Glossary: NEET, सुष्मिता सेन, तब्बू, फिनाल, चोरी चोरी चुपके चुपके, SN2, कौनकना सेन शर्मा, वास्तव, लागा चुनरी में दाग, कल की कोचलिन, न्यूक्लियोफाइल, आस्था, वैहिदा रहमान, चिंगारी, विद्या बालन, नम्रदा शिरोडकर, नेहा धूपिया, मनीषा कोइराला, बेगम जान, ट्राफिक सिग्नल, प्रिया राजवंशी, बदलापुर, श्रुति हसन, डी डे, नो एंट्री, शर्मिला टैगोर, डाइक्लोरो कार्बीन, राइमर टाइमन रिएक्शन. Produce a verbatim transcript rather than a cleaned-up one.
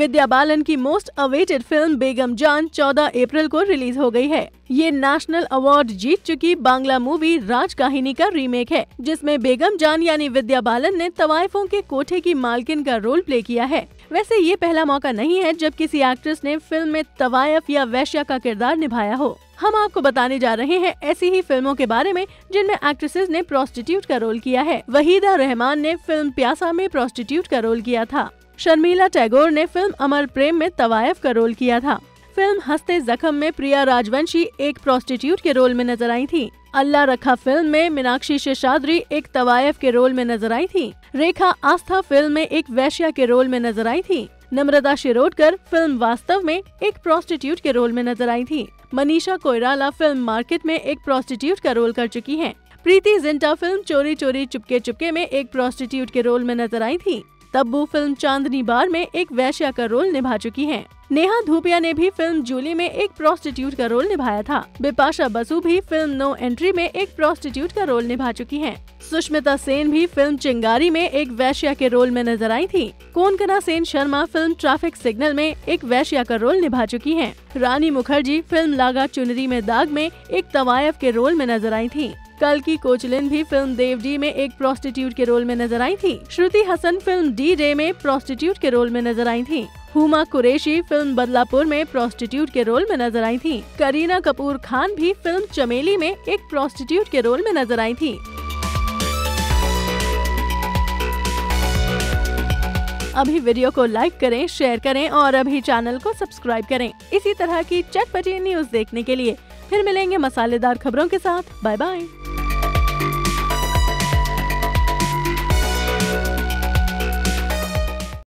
विद्या बालन की most awaited film बेगम जान चौदह अप्रैल को रिलीज हो गई है। ये नेशनल अवार्ड जीत चुकी बांग्ला मूवी राज कहिनी का रीमेक है, जिसमें बेगम जान यानी विद्या बालन ने तवाइफों के कोठे की मालकिन का रोल प्ले किया है। वैसे ये पहला मौका नहीं है जब किसी एक्ट्रेस ने फिल्म में तवायफ या वैश्या का किरदार निभाया हो। हम आपको बताने जा रहे हैं ऐसी ही फिल्मों के बारे में जिनमें एक्ट्रेसेस ने प्रोस्टिट्यूट का रोल किया है। वैहिदा रहमान ने फिल्म प्यासा में प्रोस्टिट्यूट का रोल किया था। शर्मिला टैगोर ने फिल्म अमर प्रेम में तवायफ का रोल किया था। फिल्म हंसते जख्म में प्रिया राजवंशी एक प्रोस्टिट्यूट के रोल में नजर आई थी। अल्लाह रखा फिल्म में मीनाक्षी शेषाद्री एक तवायफ के रोल में नजर आई थी। रेखा आस्था फिल्म में एक वैश्या के रोल में नजर आई थी। नम्रदा शिरोडकर फिल्म वास्तव में एक प्रोस्टिट्यूट के रोल में नजर आई थी। मनीषा कोइराला फिल्म मार्केट में एक प्रोस्टिट्यूट का रोल कर चुकी हैं। प्रीति जिंटा फिल्म चोरी चोरी चुपके चुपके में एक प्रोस्टिट्यूट के रोल में नजर आई थी। तब्बू फिल्म चांदनी बार में एक वैश्या का रोल निभा चुकी हैं। नेहा धूपिया ने भी फिल्म जूली में एक प्रोस्टिट्यूट का रोल निभाया था। बिपाशा बसु भी फिल्म नो एंट्री में एक प्रोस्टिट्यूट का रोल निभा चुकी हैं। सुष्मिता सेन भी फिल्म चिंगारी में एक वैश्या के रोल में नजर आई थी। कौनकना सेन शर्मा film ट्राफिक सिग्नल में एक वैश्या का रोल निभा चुकी हैं। रानी मुखर्जी फिल्म लागा चुनरी में दाग में एक तवायफ के रोल में नजर आई थी। कल की कोचलिन भी फिल्म देवजी में एक प्रोस्टिट्यूट के रोल में नजर आई थी। श्रुति हसन film डी डे में प्रोस्टिट्यूट के रोल में नजर आई थी। हुमा कुरैशी फिल्म बदलापुर में प्रोस्टिट्यूट के रोल में नजर आई थी। करीना कपूर खान भी फिल्म चमेली में एक प्रोस्टिट्यूट के रोल में नजर आई थी। अभी वीडियो को लाइक करें, शेयर करें और अभी चैनल को सब्सक्राइब करें। इसी तरह की चटपटी न्यूज देखने के लिए फिर मिलेंगे मसालेदार खबरों के साथ। Bye bye.